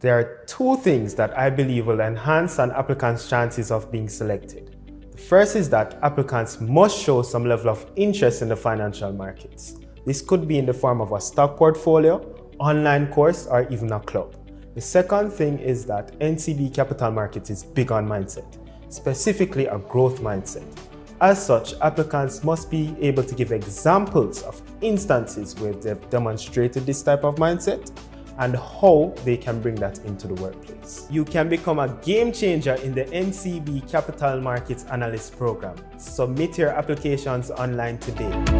There are two things that I believe will enhance an applicant's chances of being selected. The first is that applicants must show some level of interest in the financial markets. This could be in the form of a stock portfolio, online course, or even a club. The second thing is that NCB Capital Markets is big on mindset, specifically a growth mindset. As such, applicants must be able to give examples of instances where they've demonstrated this type of mindset and how they can bring that into the workplace. You can become a game changer in the NCB Capital Markets Analyst Program. Submit your applications online today.